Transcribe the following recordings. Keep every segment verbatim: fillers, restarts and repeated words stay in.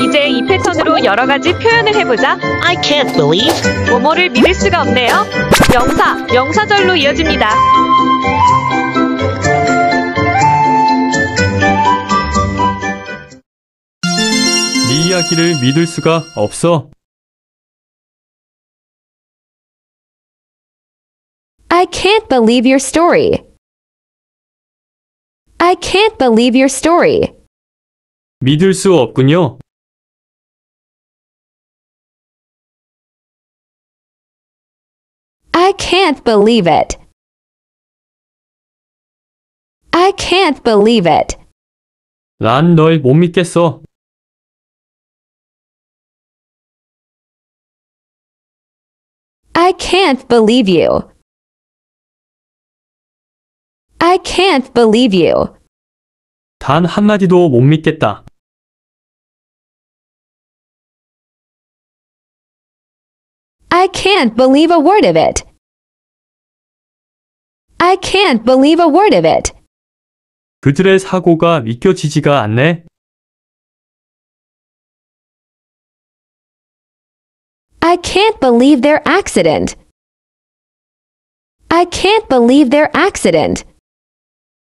이제 이 패턴으로 여러 가지 표현을 해보자. I can't believe. 뭐뭐를 믿을 수가 없네요. 명사, 명사절로 이어집니다. 네 이야기를 믿을 수가 없어. I can't believe your story. I can't believe your story. 믿을 수 없군요. I can't believe it. I can't believe it. 난 널 못 믿겠어. I can't believe you. I can't believe you. 단 한마디도 못 믿겠다. I can't believe a word of it. I can't believe a word of it. 그들의 사고가 믿겨지지가 않네. I can't believe their accident. I can't believe their accident.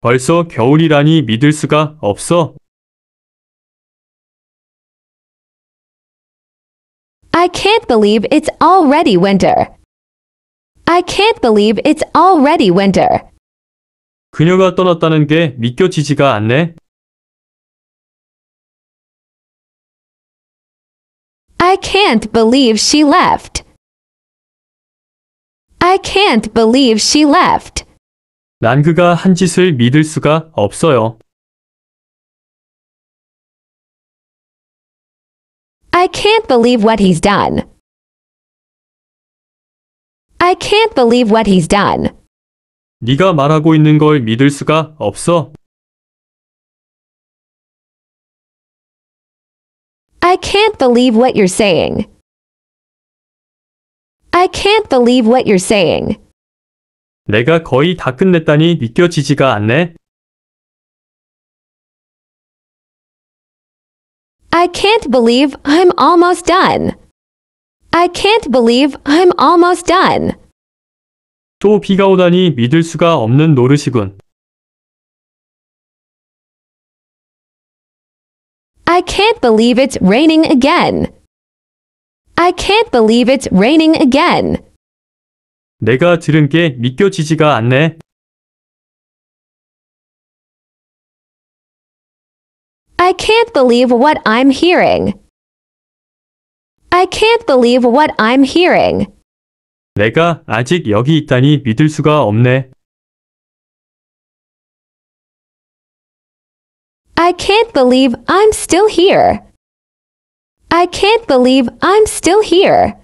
벌써 겨울이라니 믿을 수가 없어. I can't believe it's already winter. I can't believe it's already winter. 그녀가 떠났다는 게 믿겨지지가 않네. I can't believe she left. I can't believe she left. 난 그가 한 짓을 믿을 수가 없어요. I can't believe what he's done. I can't believe what he's done. 네가 말하고 있는 걸 믿을 수가 없어. I can't believe what you're saying. I can't believe what you're saying. 내가 거의 다 끝냈다니 믿겨지지가 않네. I can't believe I'm almost done. I can't believe I'm almost done. 또 비가 오다니 믿을 수가 없는 노릇이군. I can't believe it's raining again. I can't believe it's raining again. 내가 들은 게 믿겨지지가 않네. I can't believe what I'm hearing. I can't believe what I'm hearing. 내가 아직 여기 있다니 믿을 수가 없네. I can't believe I'm still here. I can't believe I'm still here.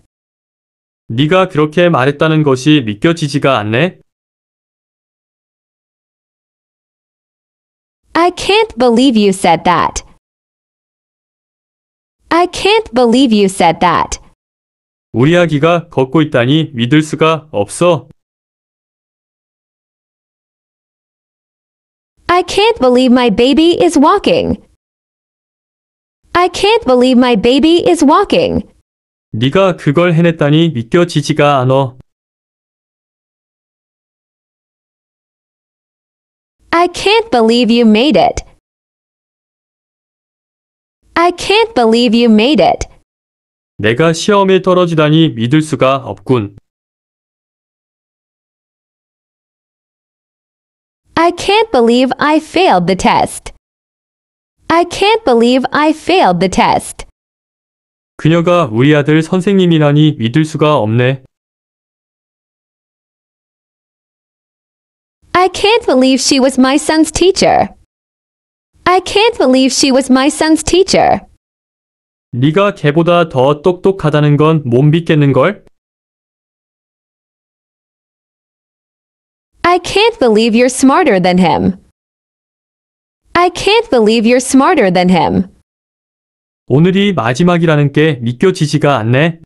네가 그렇게 말했다는 것이 믿겨지지가 않네. I can't believe you said that. I can't believe you said that. 우리 아기가 걷고 있다니 믿을 수가 없어. I can't believe my baby is walking. I can't believe my baby is walking. 네가 그걸 해냈다니 믿겨지지가 않아. I can't believe you made it. I can't believe you made it. 내가 시험에 떨어지다니 믿을 수가 없군. I can't believe I failed the test. I can't believe I failed the test. 그녀가 우리 아들 선생님이라니 믿을 수가 없네. I can't believe she was my son's teacher. I can't believe she was my son's teacher. 네가 걔보다 더 똑똑하다는 건 못 믿겠는걸? I can't believe you're smarter than him. I can't believe you're smarter than him. 오늘이 마지막이라는 게 믿겨지지가 않네.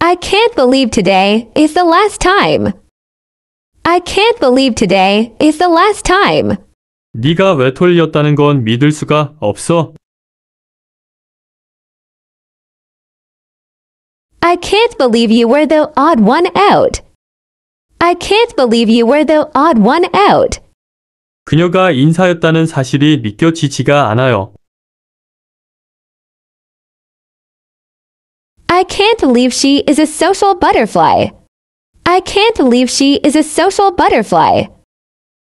I can't believe today is the last time. I can't believe today is the last time. 네가 외톨이였다는 건 믿을 수가 없어. I can't believe you were the odd one out. I can't believe you were the odd one out. 그녀가 인사였다는 사실이 믿겨지지가 않아요. I can't believe she is a social butterfly. I can't believe she is a social butterfly.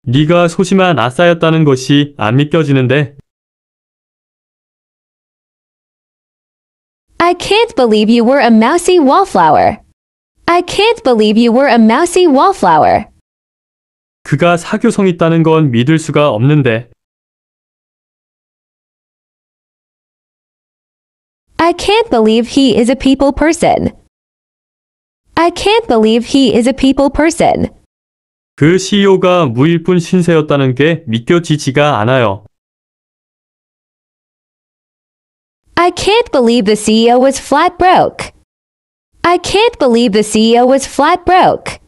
네가 소심한 아싸였다는 것이 안 믿겨지는데. I can't believe you were a mousy wallflower. I can't believe you were a mousy wallflower. 그가 사교성 있다는 건 믿을 수가 없는데. I can't believe he is a people person. I can't believe he is a people person. 그 씨이오가 무일 뿐 신세였다는 게 믿겨지지가 않아요. I can't believe the C E O was flat broke. I can't believe the C E O was flat broke.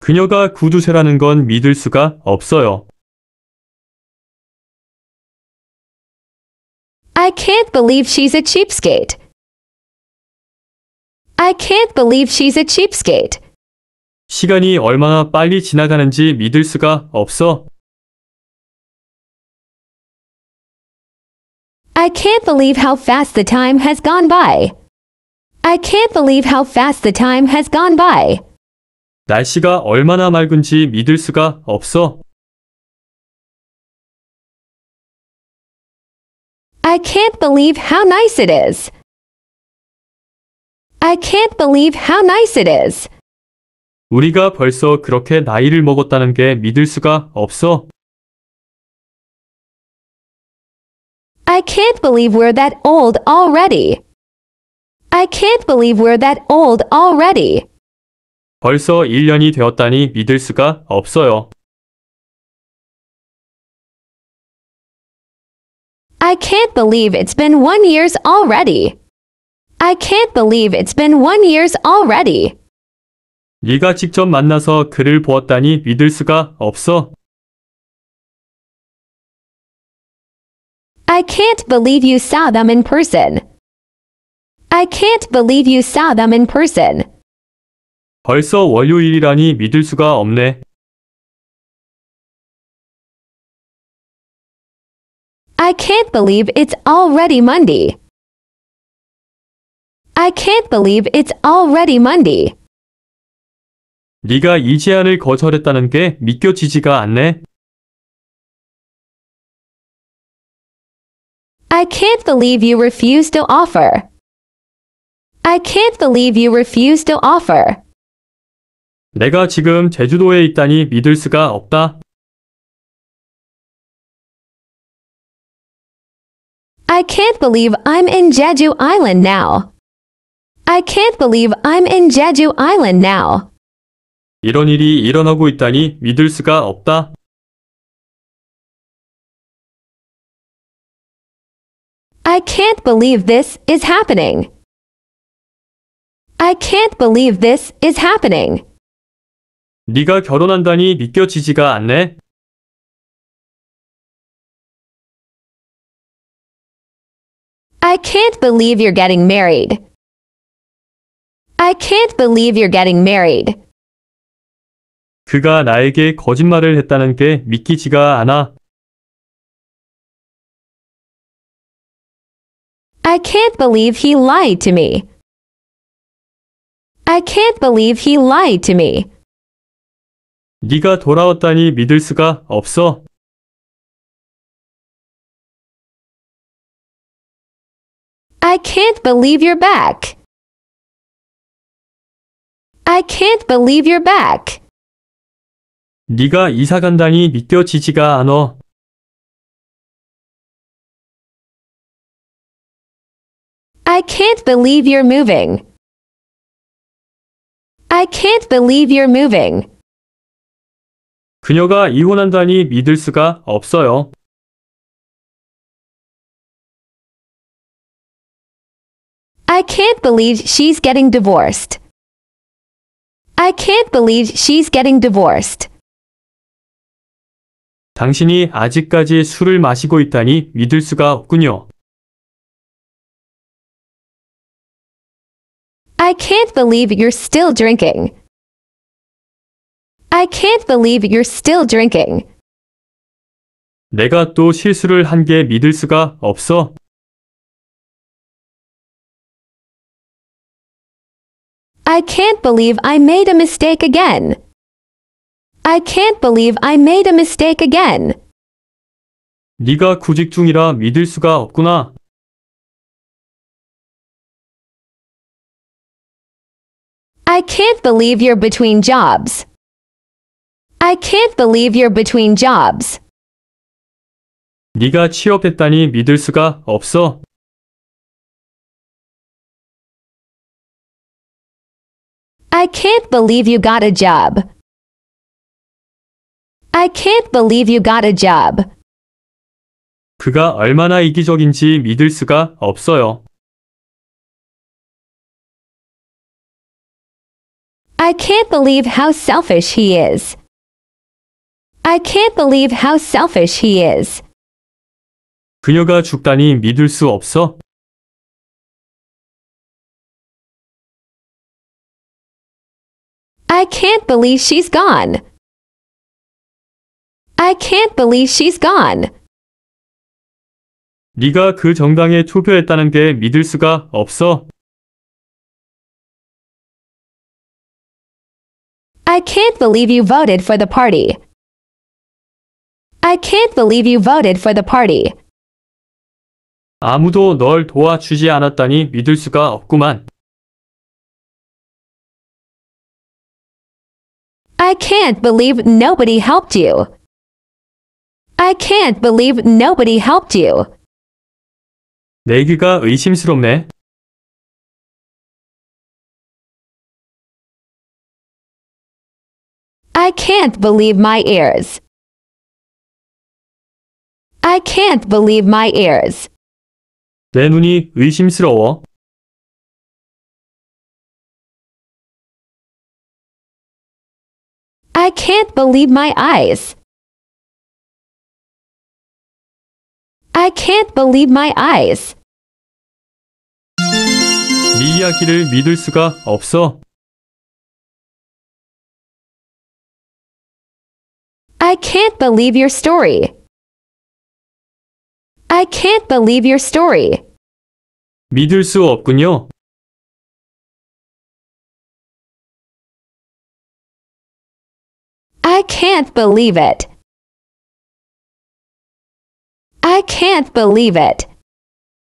그녀가 구두쇠라는 건 믿을 수가 없어요. I can't believe she's a cheapskate. I can't believe she's a cheapskate. 시간이 얼마나 빨리 지나가는지 믿을 수가 없어. I can't believe how fast the time has gone by. I can't believe how fast the time has gone by. 날씨가 얼마나 맑은지 믿을 수가 없어. I can't believe how nice it is. I can't believe how nice it is. 우리가 벌써 그렇게 나이를 먹었다는 게 믿을 수가 없어. I can't believe we're that old already. I can't believe we're that old already. 벌써 일 년이 되었다니 믿을 수가 없어요. I can't believe it's been one years already. I can't believe it's been one years already. 네가 직접 만나서 그를 보았다니 믿을 수가 없어. I can't believe you saw them in person. I can't believe you saw them in person. 벌써 월요일이라니 믿을 수가 없네. I can't believe it's already Monday. I can't believe it's already Monday. 네가 이 제안을 거절했다는 게 믿겨지지가 않네. I can't believe you refused to offer. I can't believe you refused to offer. 내가 지금 제주도에 있다니 믿을 수가 없다. I can't believe I'm in Jeju Island now. I can't believe I'm in Jeju Island now. 이런 일이 일어나고 있다니 믿을 수가 없다. I can't believe this is happening. I can't believe this is happening. 네가 결혼한다니 믿겨지지가 않네. I can't believe you're getting married. I can't believe you're getting married. 그가 나에게 거짓말을 했다는 게 믿기지가 않아. I can't believe he lied to me. I can't believe he lied to me. 네가 돌아왔다니 믿을 수가 없어. I can't believe you're back. I can't believe you're back. 네가 이사 간다니 믿겨지지가 않아. I can't believe you're moving. I can't believe you're moving. 그녀가 이혼한다니 믿을 수가 없어요. I can't believe she's getting divorced. I can't believe she's getting divorced. 당신이 아직까지 술을 마시고 있다니 믿을 수가 없군요. I can't believe you're still drinking. I can't believe you're still drinking. 내가 또 실수를 한 게 믿을 수가 없어. I can't believe I made a mistake again. I can't believe I made a mistake again. 네가 구직 중이라 믿을 수가 없구나. I can't believe you're between jobs. I can't believe you're between jobs. 네가 취업했다니 믿을 수가 없어. I can't believe you got a job. I can't believe you got a job. 그가 얼마나 이기적인지 믿을 수가 없어요. I can't believe how selfish he is. I can't believe how selfish he is. 그녀가 죽다니 믿을 수 없어. I can't believe she's gone. I can't believe she's gone. 네가 그 정당에 투표했다는 게 믿을 수가 없어. I can't believe you voted for the party. I can't believe you voted for the party. 아무도 널 도와주지 않았다니 믿을 수가 없구만. I can't believe nobody helped you. I can't believe nobody helped you. 내기가 의심스럽네. I can't believe my ears. I can't believe my ears. 내 눈이 의심스러워. I can't believe my eyes. I can't believe my eyes. 네 이야기를 믿을 수가 없어. I can't believe your story. I can't believe your story. 믿을 수 없군요. I can't believe it. I can't believe it.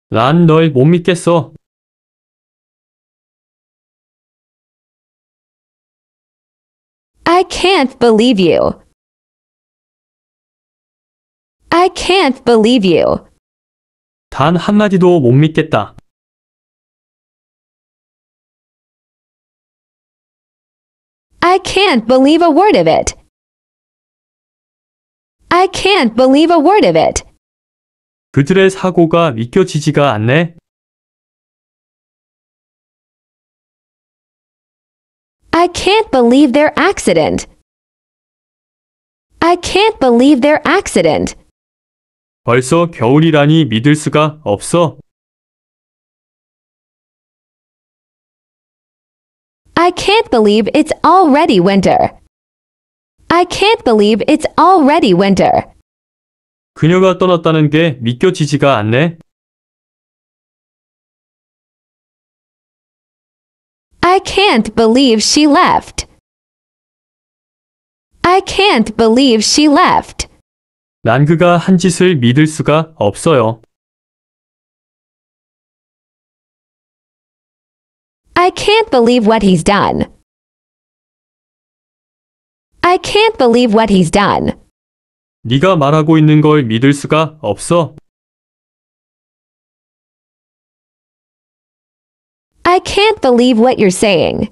난 널 못 믿겠어. I can't believe you. I can't believe you. 단 한마디도 못 믿겠다. I can't believe a word of it. I can't believe a word of it. 그들의 사고가 믿겨지지가 않네. I can't believe their accident. I can't believe their accident. 벌써 겨울이라니 믿을 수가 없어. I can't believe it's already winter. I can't believe it's already winter. 그녀가 떠났다는 게 믿겨지지가 않네. I can't believe she left. I can't believe she left. 난 그가 한 짓을 믿을 수가 없어요. I can't believe what he's done. I can't believe what he's done. 네가 말하고 있는 걸 믿을 수가 없어. I can't believe what you're saying.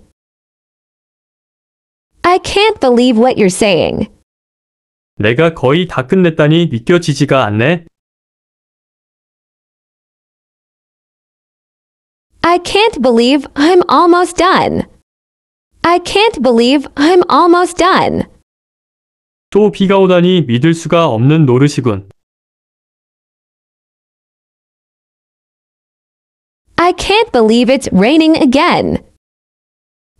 I can't believe what you're saying. 내가 거의 다 끝냈다니 믿겨지지가 않네. I can't believe I'm almost done. I can't believe I'm almost done. 또 비가 오다니 믿을 수가 없는 노릇이군. I can't believe it's raining again.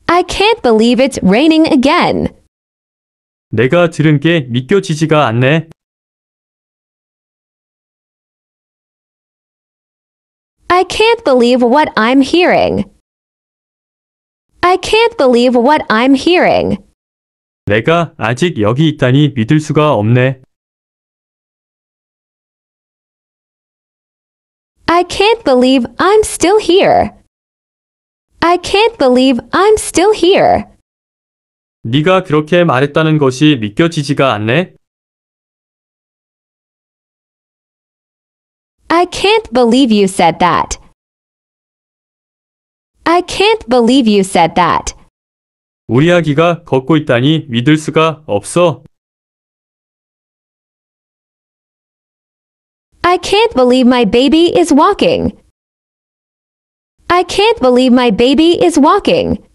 I can't believe it's raining again. 내가 들은 게 믿겨지지가 않네. I can't believe what I'm hearing. I can't believe what I'm hearing. 내가 아직 여기 있다니 믿을 수가 없네. I can't believe I'm still here. I can't believe I'm still here. 네가 그렇게 말했다는 것이 믿겨지지가 않네. I can't believe you said that. I can't believe you said that. 우리 아기가 걷고 있다니 믿을 수가 없어. I can't believe my baby is walking. I can't believe my baby is walking.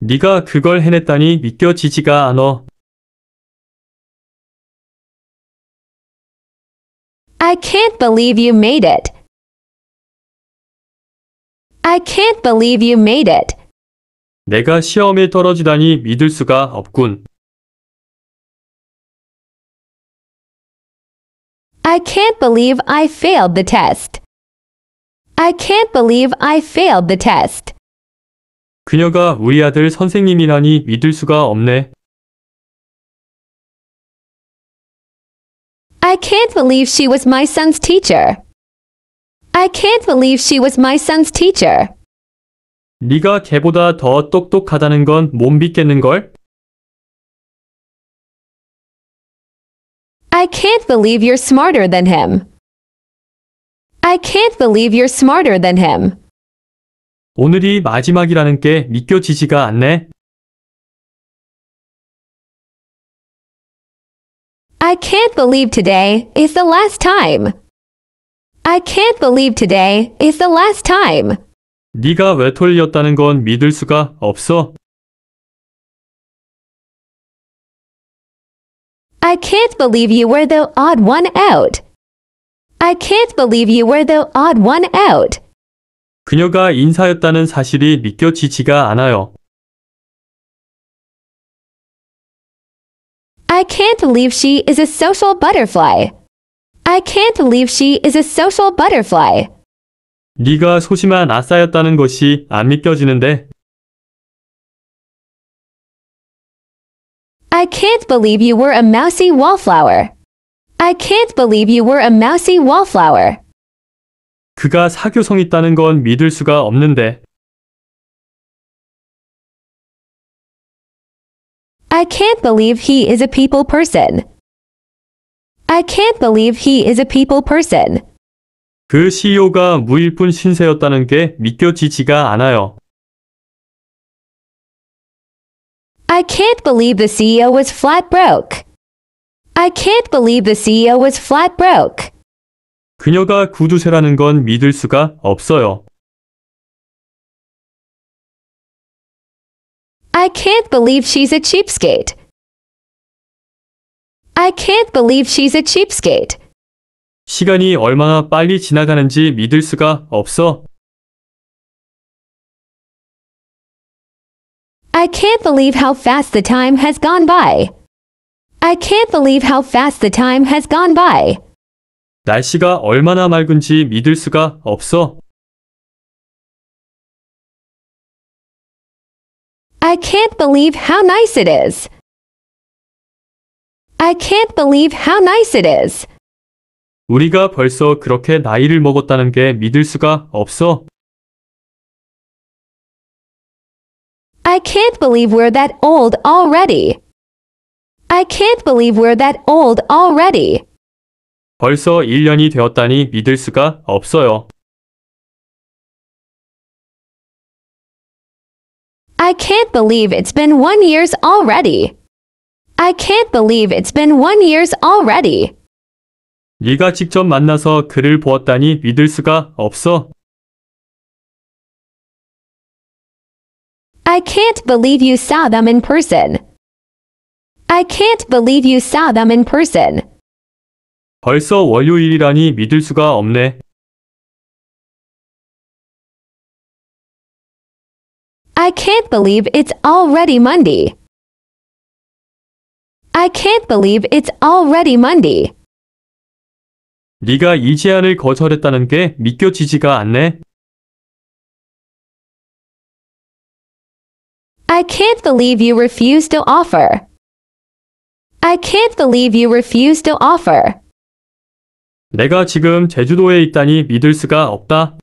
네가 그걸 해냈다니 믿겨지지가 않아. I can't believe you made it. I can't believe you made it. 내가 시험에 떨어지다니 믿을 수가 없군. I can't believe I failed the test. I can't believe I failed the test. 그녀가 우리 아들 선생님이라니 믿을 수가 없네. I can't believe she was my son's teacher. I can't believe she was my son's teacher. 네가 걔보다 더 똑똑하다는 건 못 믿겠는걸? I can't believe you're smarter than him. I can't believe you're smarter than him. 오늘이 마지막이라는 게 믿겨지지가 않네. I can't believe today is the last time. I can't believe today is the last time. 네가 외톨이였다는 건 믿을 수가 없어. I can't believe you were the odd one out. I can't believe you were the odd one out. 그녀가 인사였다는 사실이 믿겨지지가 않아요. I can't believe she is a social butterfly. I can't believe she is a social butterfly. 네가 소심한 아싸였다는 것이 안 믿겨지는데. I can't believe you were a mousy wallflower. I can't believe you were a mousy wallflower. 그가 사교성 있다는 건 믿을 수가 없는데. I can't believe he is a people person. I can't believe he is a people person. 그 씨이오가 무일푼 신세였다는 게 믿겨지지가 않아요. I can't believe the C E O was flat broke. I can't believe the C E O was flat broke. 그녀가 구두쇠라는 건 믿을 수가 없어요. I can't believe she's a cheapskate. I can't believe she's a cheapskate. 시간이 얼마나 빨리 지나가는지 믿을 수가 없어. I can't believe how fast the time has gone by. I can't believe how fast the time has gone by. 날씨가 얼마나 맑은지 믿을 수가 없어. I can't believe how nice it is. I can't believe how nice it is. 우리가 벌써 그렇게 나이를 먹었다는 게 믿을 수가 없어. I can't believe we're that old already. I can't believe we're that old already. 벌써 일 년이 되었다니 믿을 수가 없어요. I can't believe it's been one years already. I can't believe it's been one years already. 네가 직접 만나서 그를 보았다니 믿을 수가 없어. I can't believe you saw them in person. I can't believe you saw them in person. 벌써 월요일이라니 믿을 수가 없네. I can't believe it's already Monday. I can't believe it's already Monday. 네가 이 제안을 거절했다는 게 믿겨지지가 않네. I can't believe you refused to offer. I can't believe you refused to offer. 내가 지금 제주도에 있다니 믿을 수가 없다.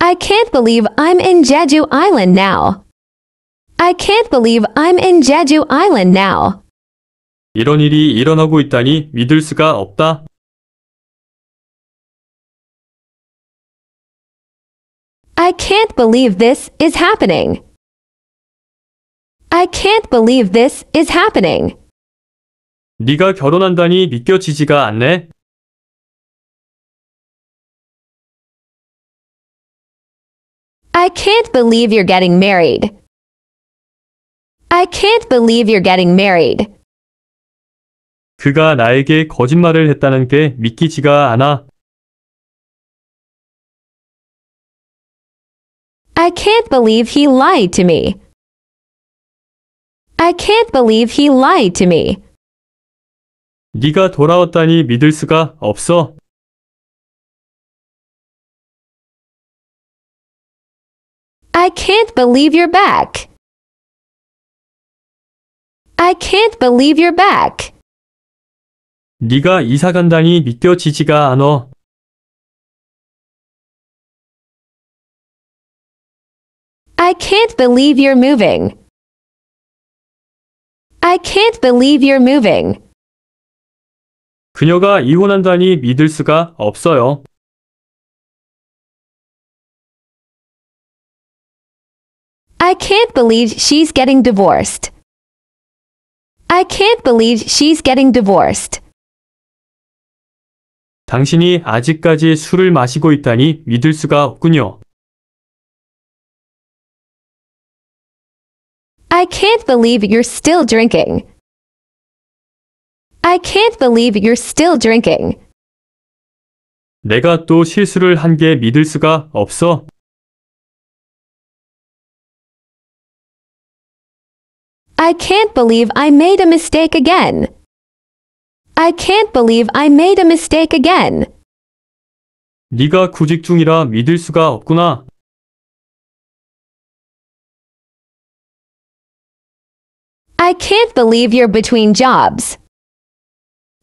I can't believe I'm in Jeju Island now. I can't believe I'm in Jeju Island now. 이런 일이 일어나고 있다니 믿을 수가 없다. I can't believe this is happening. I can't believe this is happening. 네가 결혼한다니 믿겨지지가 않네. I can't believe you're getting married. I can't believe you're getting married. 그가 나에게 거짓말을 했다는 게 믿기지가 않아. I can't believe he lied to me. I can't believe he lied to me. 네가 돌아왔다니 믿을 수가 없어. I can't believe you're back. I can't believe you're back. 네가 이사 간다니 믿겨지지가 않아. I can't believe you're moving. I can't believe you're moving. 그녀가 이혼한다니 믿을 수가 없어요. I can't believe she's getting divorced. I can't believe she's getting divorced. 당신이 아직까지 술을 마시고 있다니 믿을 수가 없군요. I can't believe you're still drinking. I can't believe you're still drinking. 내가 또 실수를 한 게 믿을 수가 없어. I can't believe I made a mistake again. I can't believe I made a mistake again. 네가 구직 중이라 믿을 수가 없구나. I can't believe you're between jobs.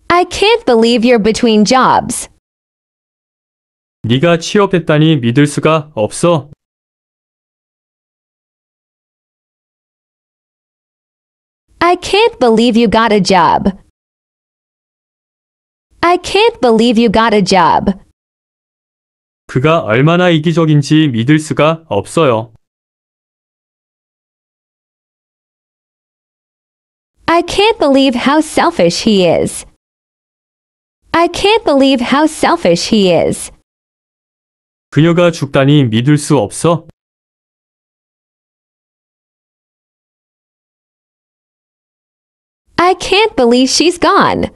I can't believe you're between jobs. 네가 취업했다니 믿을 수가 없어. I can't believe you got a job. I can't believe you got a job. 그가 얼마나 이기적인지 믿을 수가 없어요. I can't believe how selfish he is. I can't believe how selfish he is. 그녀가 죽다니 믿을 수 없어. I can't believe she's gone.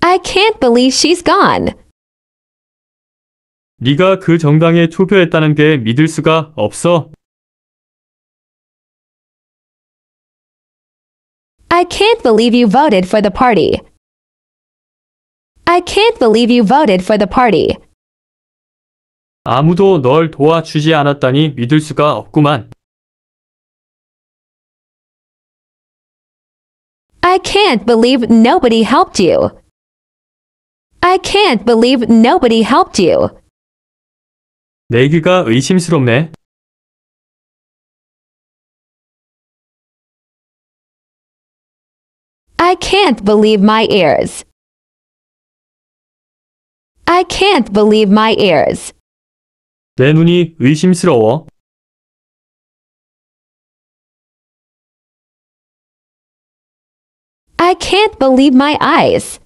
I can't believe she's gone. 네가 그 정당에 투표했다는 게 믿을 수가 없어. I can't believe you voted for the party. I can't believe you voted for the party. 아무도 널 도와주지 않았다니 믿을 수가 없구만. I can't believe nobody helped you. I can't believe nobody helped you. 내기가 의심스럽네. I can't believe my ears. I can't believe my ears. 내 눈이 의심스러워. I can't believe my eyes.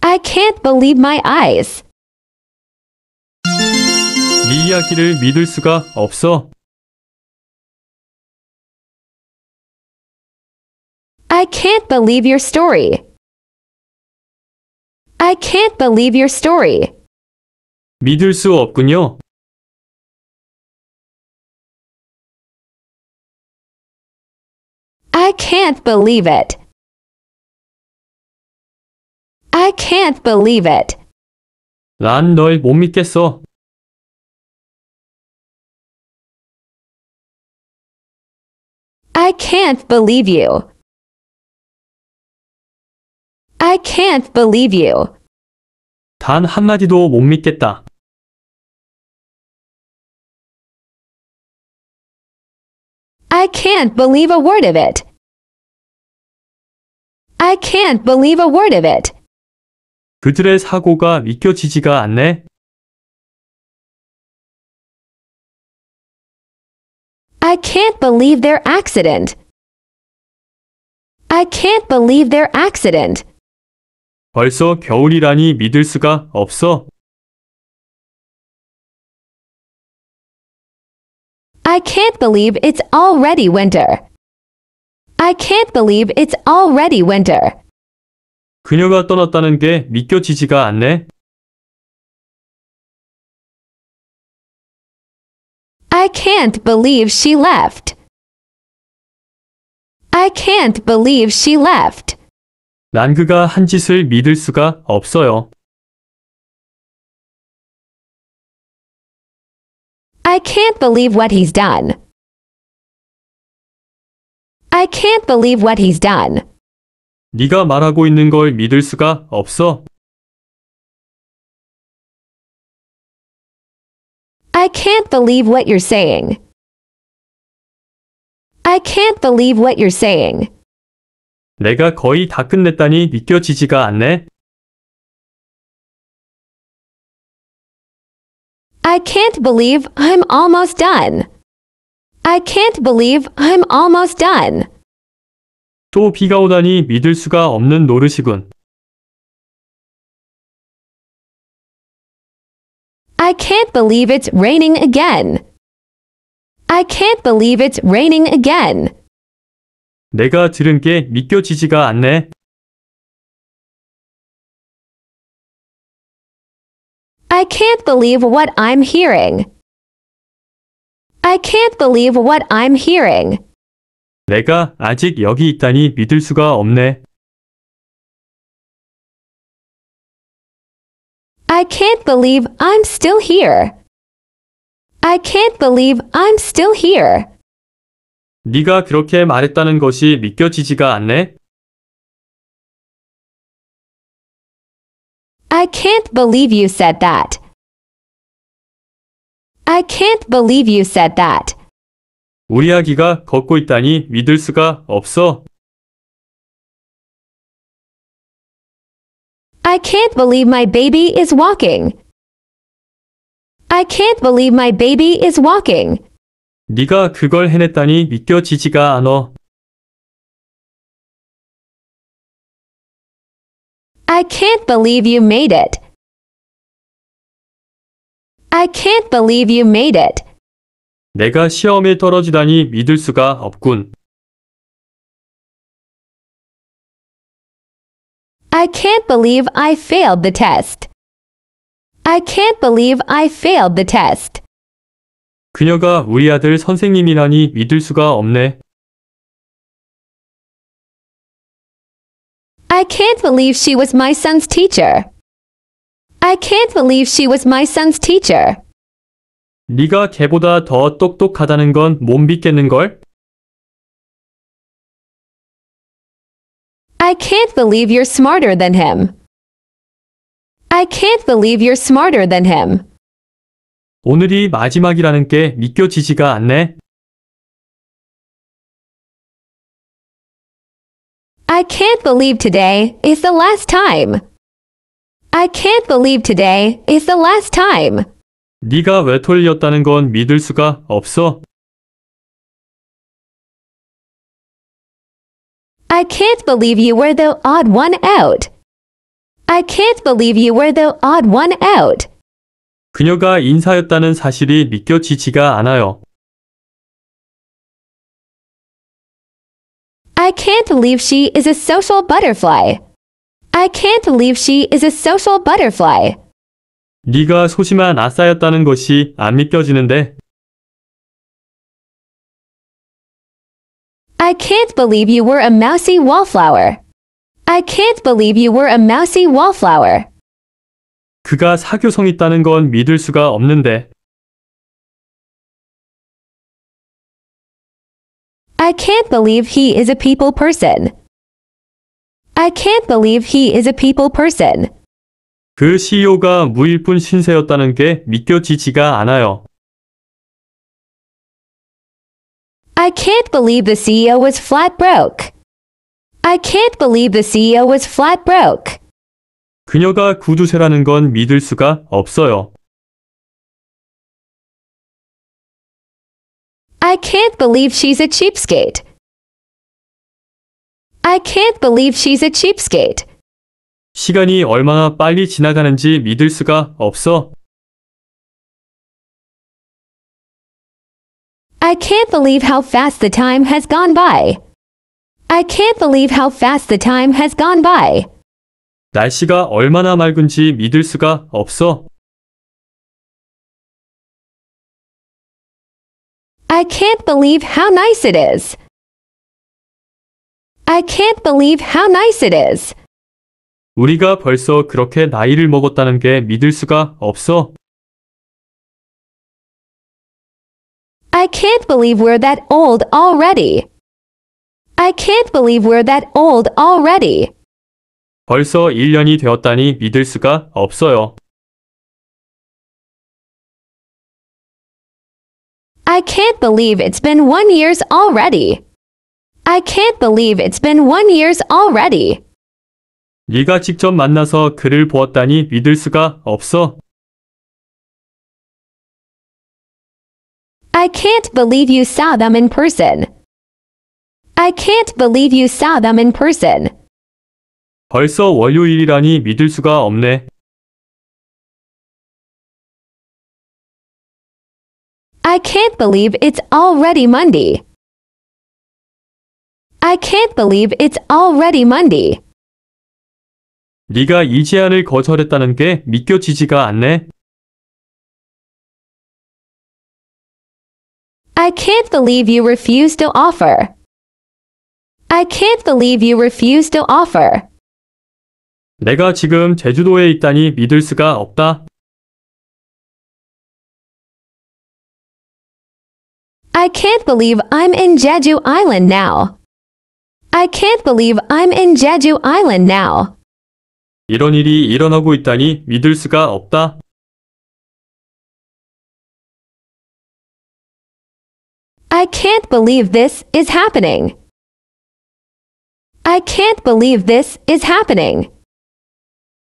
I can't believe my eyes. 이 이야기를 믿을 수가 없어. I can't believe your story. I can't believe your story. 믿을 수 없군요. I can't believe it. I can't believe it. 난 널 못 믿겠어. I can't believe you. I can't believe you. 단 한마디도 못 믿겠다. I can't believe a word of it. I can't believe a word of it. 그들의 사고가 믿겨지지가 않네. I can't believe their accident. I can't believe their accident. 벌써 겨울이라니 믿을 수가 없어. I can't believe it's already winter. I can't believe it's already winter. 그녀가 떠났다는 게 믿겨지지가 않네. I can't believe she left. I can't believe she left. 난 그가 한 짓을 믿을 수가 없어요. I can't believe what he's done. I can't believe what he's done. 네가 말하고 있는 걸 믿을 수가 없어. I can't believe what you're saying. I can't believe what you're saying. 내가 거의 다 끝냈다니 믿겨지지가 않네. I can't believe I'm almost done. I can't believe I'm almost done. 또 비가 오다니 믿을 수가 없는 노릇이군. I can't believe it's raining again. I can't believe it's raining again. 내가 들은 게 믿겨지지가 않네. I can't believe what I'm hearing. I can't believe what I'm hearing. 내가 아직 여기 있다니 믿을 수가 없네. I can't believe I'm still here. I can't believe I'm still here. 네가 그렇게 말했다는 것이 믿겨지지가 않네. I can't believe you said that. I can't believe you said that. 우리 아기가 걷고 있다니 믿을 수가 없어. I can't believe my baby is walking. I can't believe my baby is walking. 네가 그걸 해냈다니 믿겨지지가 않아. I can't believe you made it. I can't believe you made it. 내가 시험에 떨어지다니 믿을 수가 없군. I can't believe I failed the test. I can't believe I failed the test. 그녀가 우리 아들 선생님이라니 믿을 수가 없네. I can't believe she was my son's teacher. I can't believe she was my son's teacher. 네가 걔보다 더 똑똑하다는 건 못 믿겠는걸? I can't believe you're smarter than him. I can't believe you're smarter than him. 오늘이 마지막이라는 게 믿겨지지가 않네. I can't believe today is the last time. I can't believe today is the last time. 네가 외톨이였다는 건 믿을 수가 없어. I can't believe you were the odd one out. I can't believe you were the odd one out. 그녀가 인사였다는 사실이 믿겨지지가 않아요. I can't believe she is a social butterfly. I can't believe she is a social butterfly. 네가 소심한 아싸였다는 것이 안 믿겨지는데. I can't believe you were a mousy wallflower. I can't believe you were a mousy wallflower. 그가 사교성 있다는 건 믿을 수가 없는데. I can't believe he is a people person. I can't believe he is a people person. 그 씨이오가 무일푼 신세였다는 게 믿겨지지가 않아요. I can't believe the C E O was flat broke. I can't believe the C E O was flat broke. 그녀가 구두쇠라는 건 믿을 수가 없어요. I can't believe she's a cheapskate. I can't believe she's a cheapskate. 시간이 얼마나 빨리 지나가는지 믿을 수가 없어. I can't believe how fast the time has gone by. I can't believe how fast the time has gone by. 날씨가 얼마나 맑은지 믿을 수가 없어. I can't believe how nice it is. I can't believe how nice it is. 우리가 벌써 그렇게 나이를 먹었다는 게 믿을 수가 없어. I can't believe we're that old already. I can't believe we're that old already. 벌써 일 년이 되었다니 믿을 수가 없어요. I can't believe it's been one years already. I can't believe it's been one years already. 네가 직접 만나서 그를 보았다니 믿을 수가 없어. I can't believe you saw them in person. I can't believe you saw them in person. 벌써 월요일이라니 믿을 수가 없네. I can't believe it's already Monday. I can't believe it's already Monday. 네가 이 제안을 거절했다는 게 믿겨지지가 않네. I can't believe you refused to offer. I can't believe you refused to offer. 내가 지금 제주도에 있다니 믿을 수가 없다. I can't believe I'm in Jeju Island now. I can't believe I'm in Jeju Island now. 이런 일이 일어나고 있다니 믿을 수가 없다. I can't believe this is happening. I can't believe this is happening.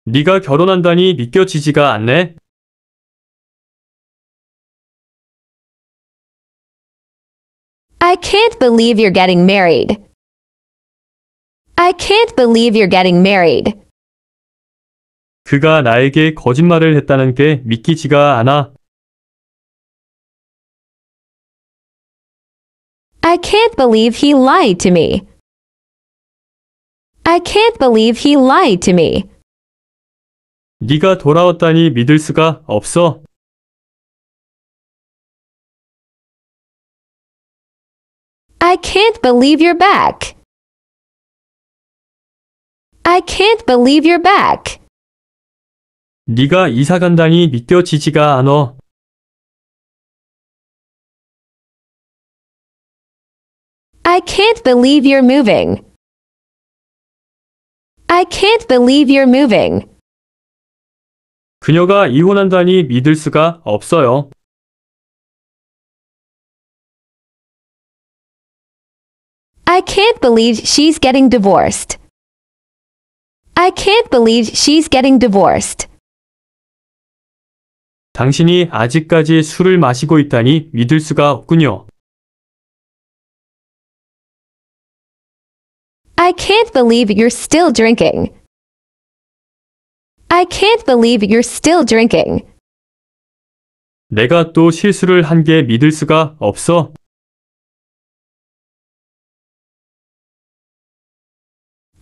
네가 결혼한다니 믿겨지지가 않네. I can't believe you're getting married. I can't believe you're getting married. 그가 나에게 거짓말을 했다는 게 믿기지가 않아. I can't believe he lied to me. I can't believe he lied to me. 네가 돌아왔다니 믿을 수가 없어. I can't believe you're back. I can't believe you're back. 네가 이사 간다니 믿겨지지가 않아. I can't believe you're moving. I can't believe you're moving. 그녀가 이혼한다니 믿을 수가 없어요. I can't believe she's getting divorced. I can't believe she's getting divorced. 당신이 아직까지 술을 마시고 있다니 믿을 수가 없군요. I can't believe you're still drinking. I can't believe you're still drinking. 내가 또 실수를 한 게 믿을 수가 없어.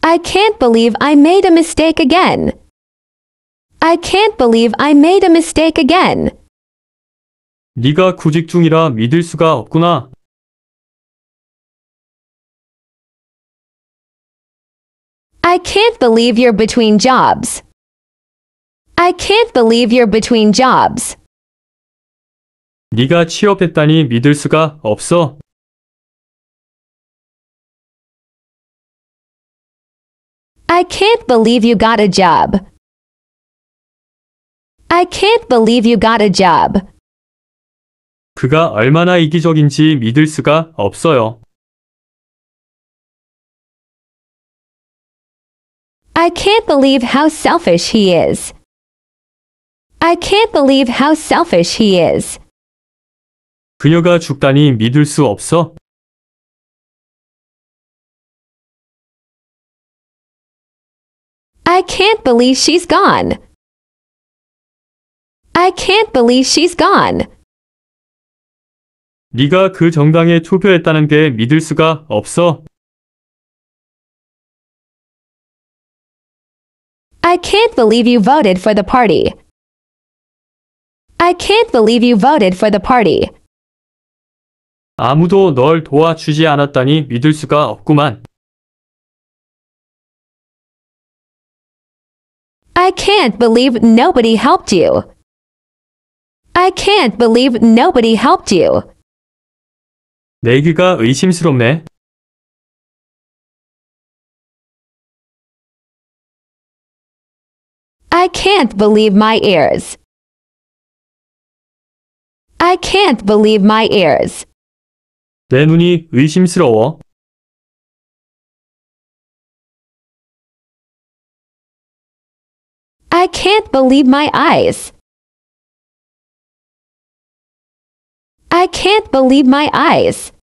I can't believe I made a mistake again. I can't believe I made a mistake again. 네가 구직 중이라 믿을 수가 없구나. I can't believe you're between jobs. I can't believe you're between jobs. 네가 취업했다니 믿을 수가 없어. I can't believe you got a job. I can't believe you got a job. 그가 얼마나 이기적인지 믿을 수가 없어요. I can't believe how selfish he is. I can't believe how selfish he is. 그녀가 죽다니 믿을 수 없어. I can't believe she's gone. I can't believe she's gone. 네가 그 정당에 투표했다는 게 믿을 수가 없어. I can't believe you voted for the party. I can't believe you voted for the party. 아무도 널 도와주지 않았다니 믿을 수가 없구만. I can't believe nobody helped you. I can't believe nobody helped you. 내기가 의심스럽네. I can't believe my ears. I can't believe my ears. 내 눈이 의심스러워. I can't believe my eyes. I can't believe my eyes.